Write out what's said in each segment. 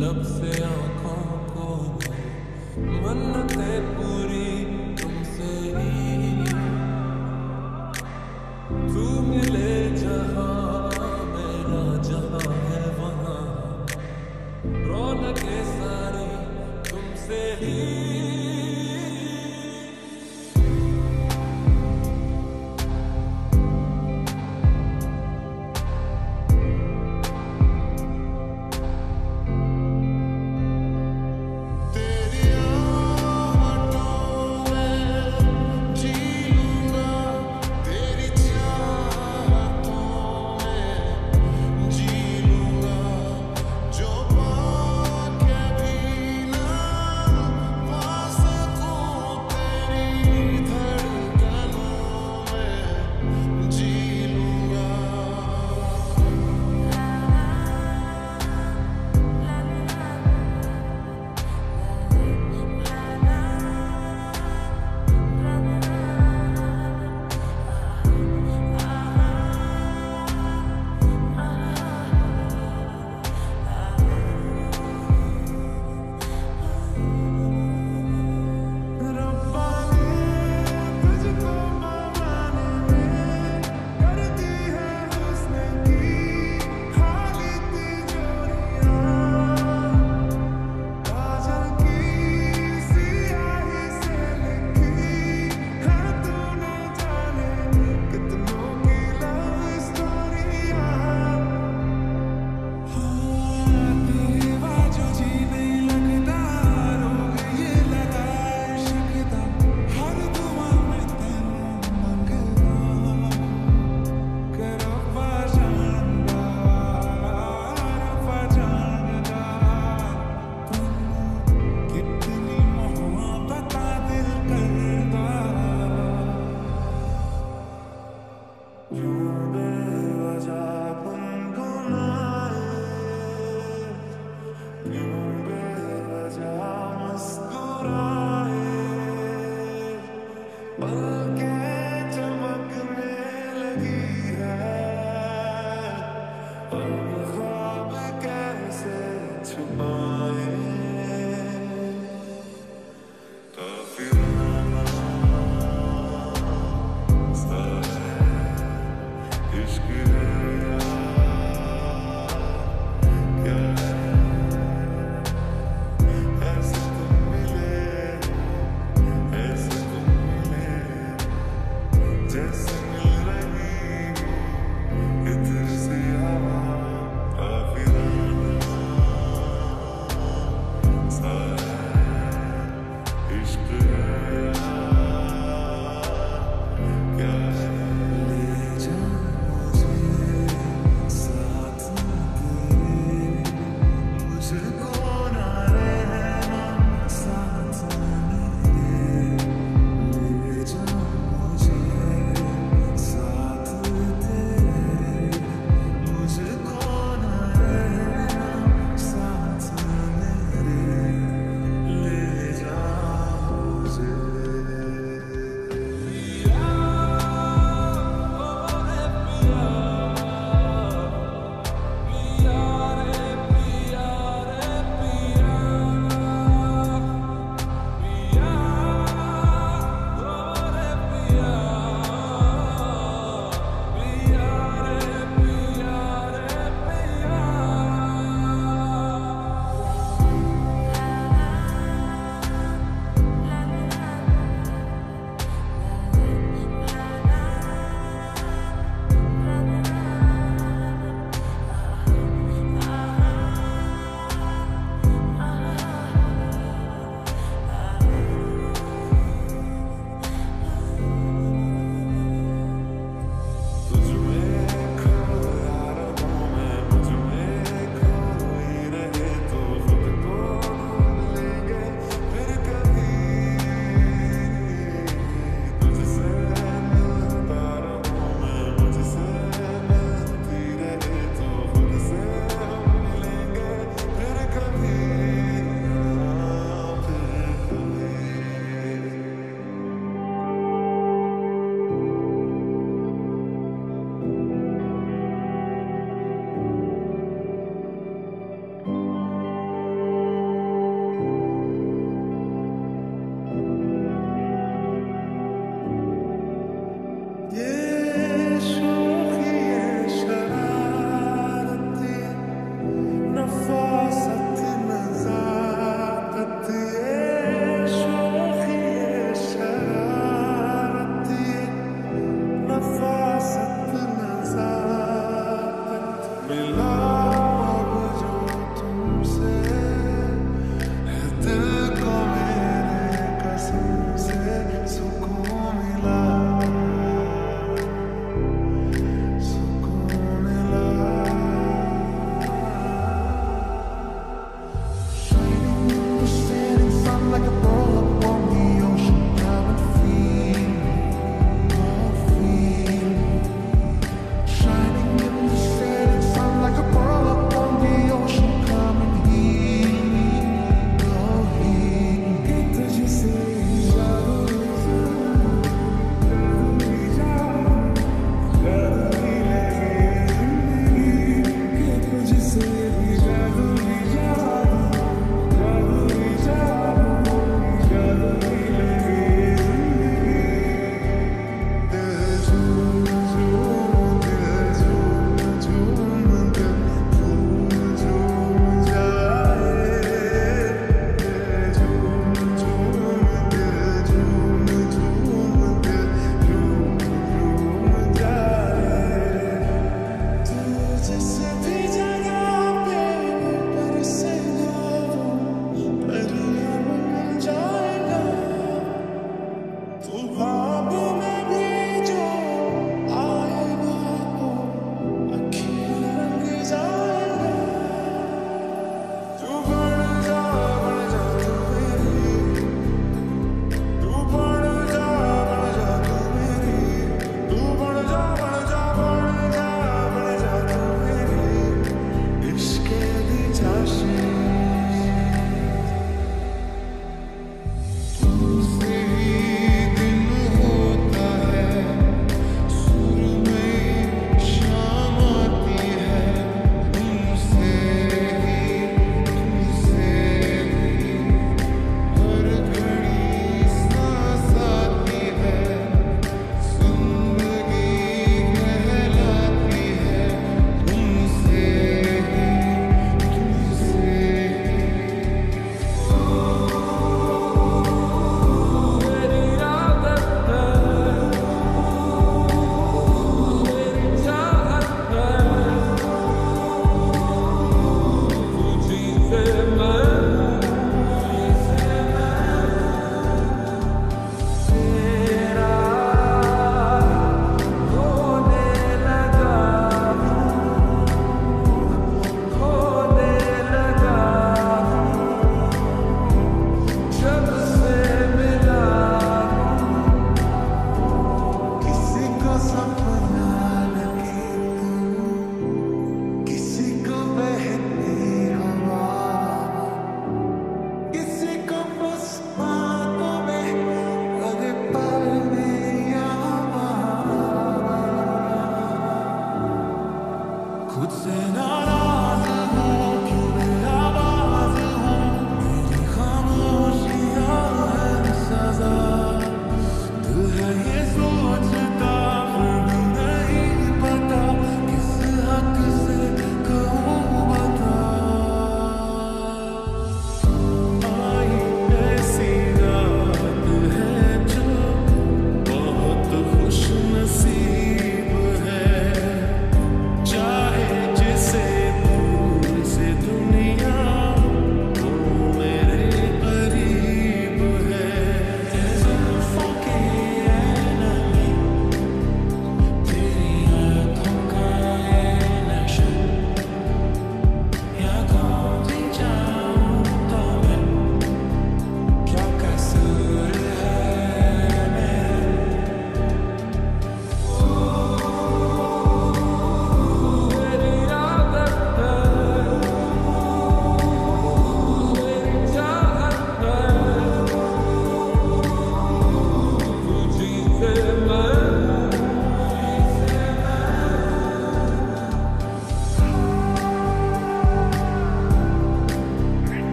लब से आँखों को मन्नतें पूरी तुमसे ही, तू मिले जहाँ मेरा जहाँ है वहाँ, रौनकें सारी तुमसे ही।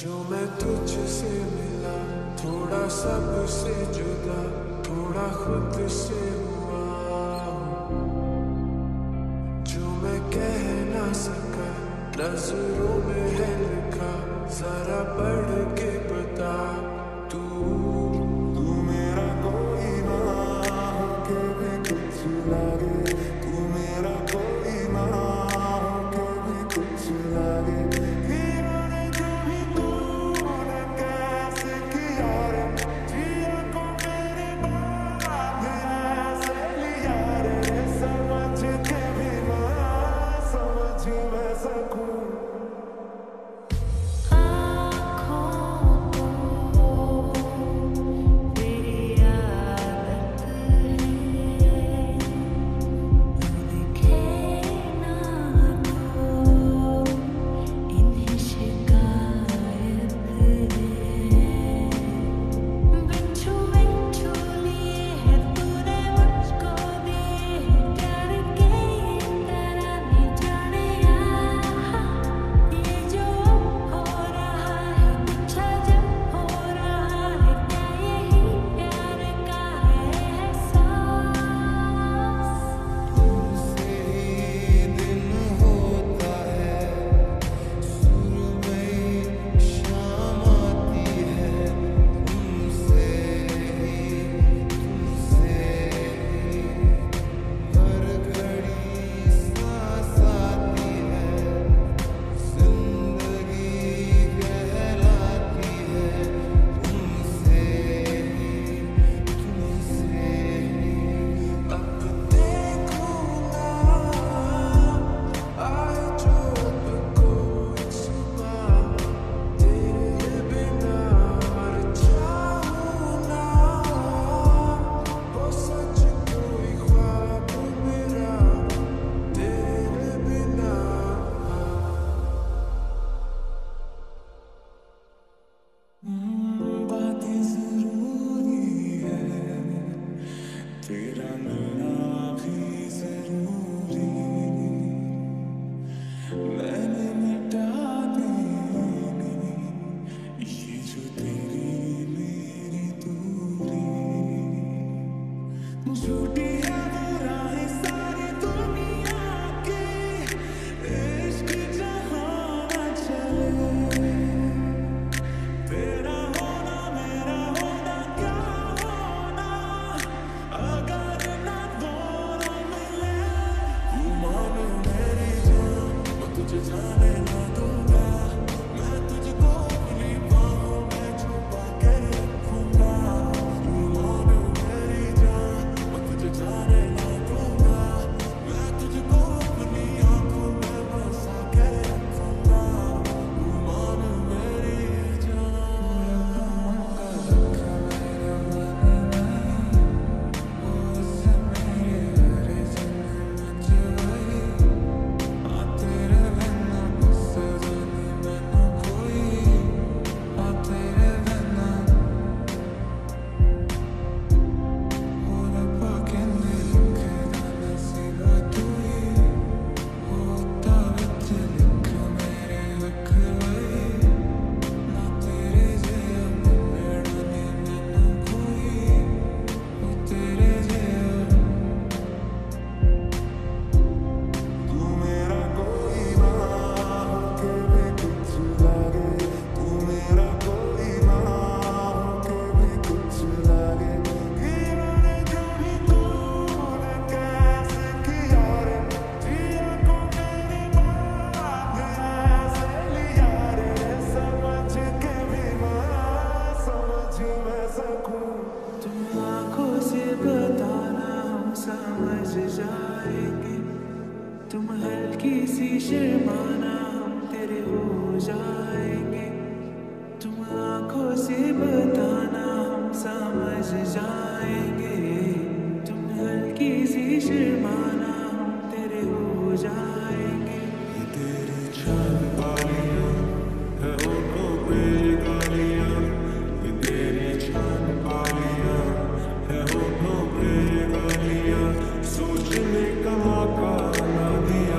जो मैं तुझसे मिला, थोड़ा सबसे जुदा, थोड़ा खुद से हुआ, जो मैं कह ना सका, नजरों में है लिखा, जरा पढ़ के बता, तू तू मेरा कोई ना हो के भी कुछ लागे, तू मेरा कोई ना हो के भी कुछ लागे। सोचने का मौका ना दिया।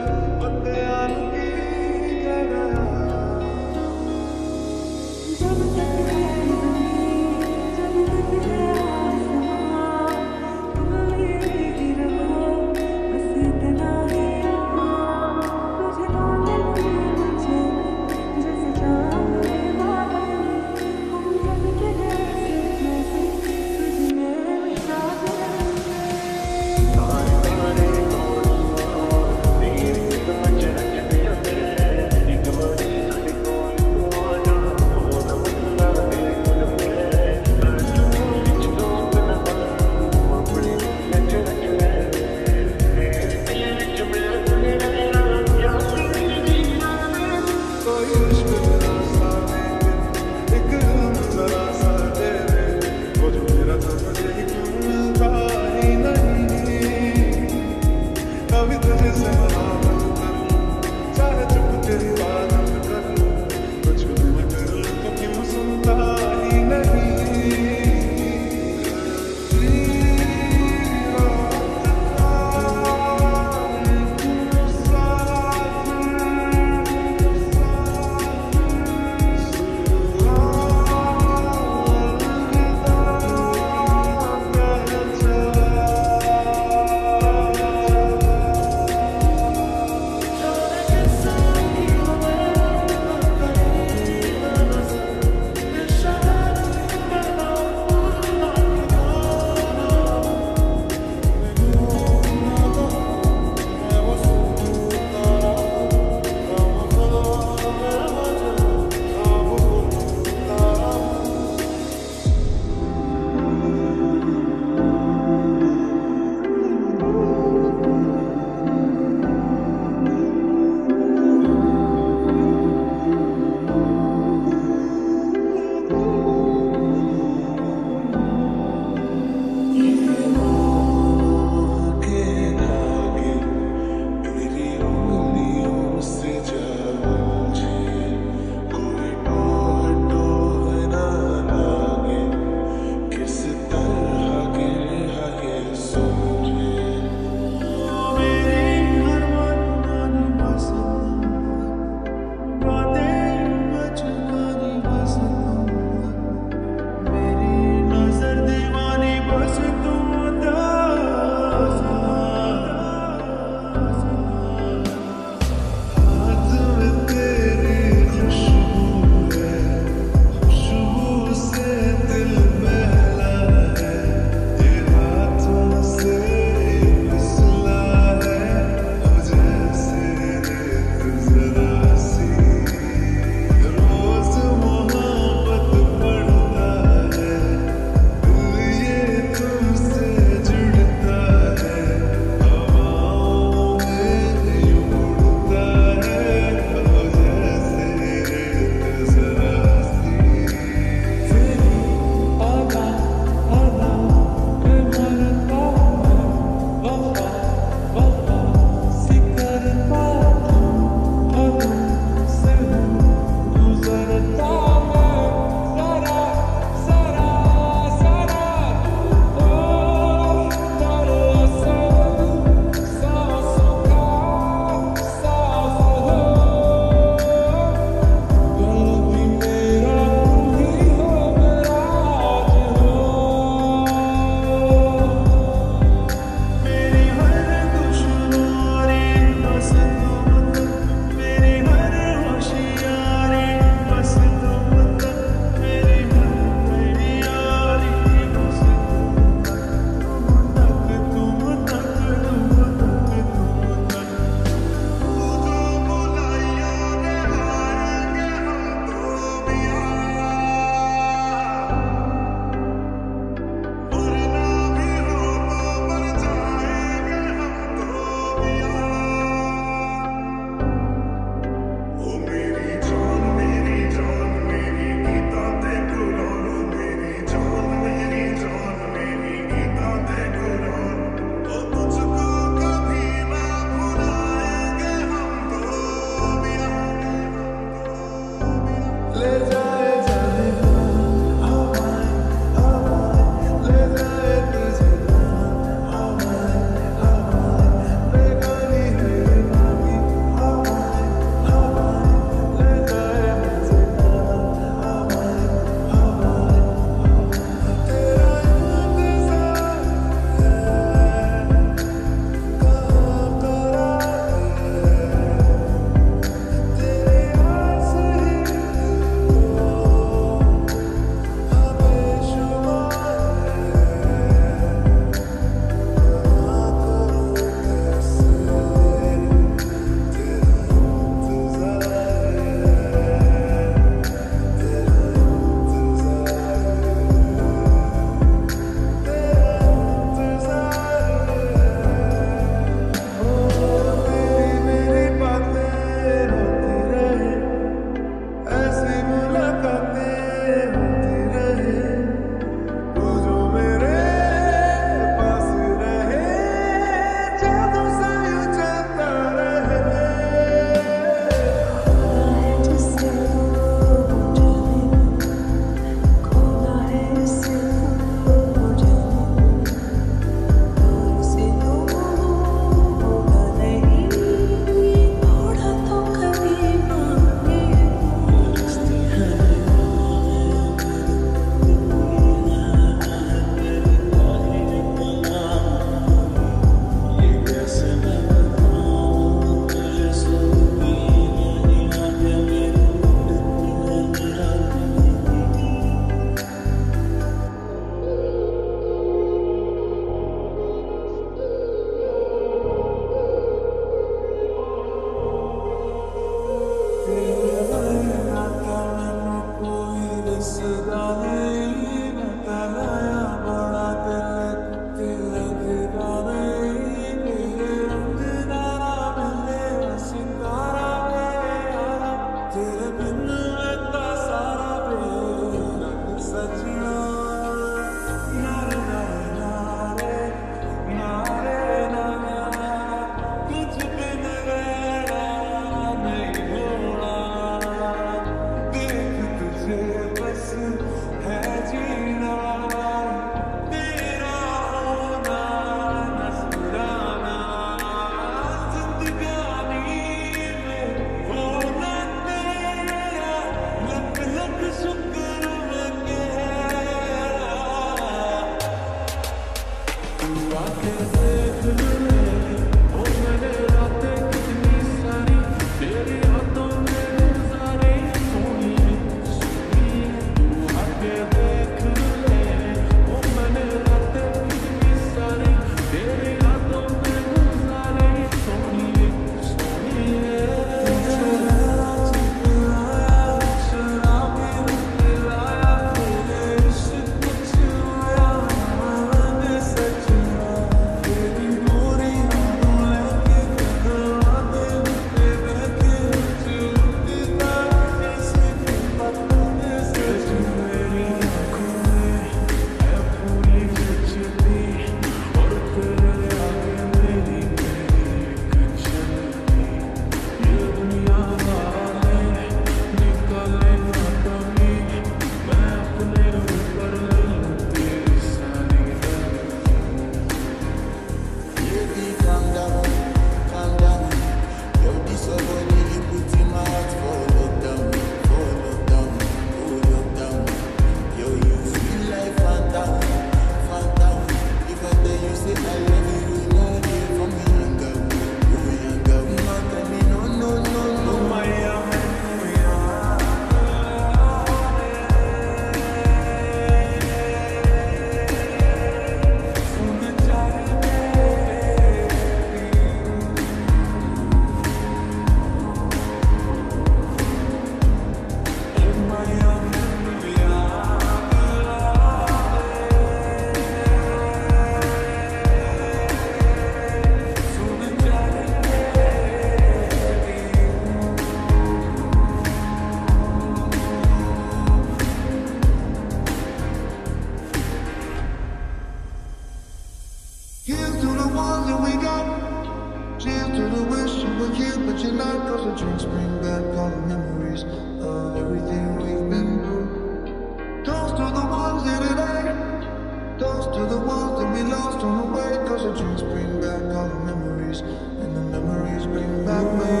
the drinks bring back all the memories of everything we've been through. Toast to the ones here today, toast to the ones that we lost on the way. Cause the drinks bring back all the memories, and the memories bring back my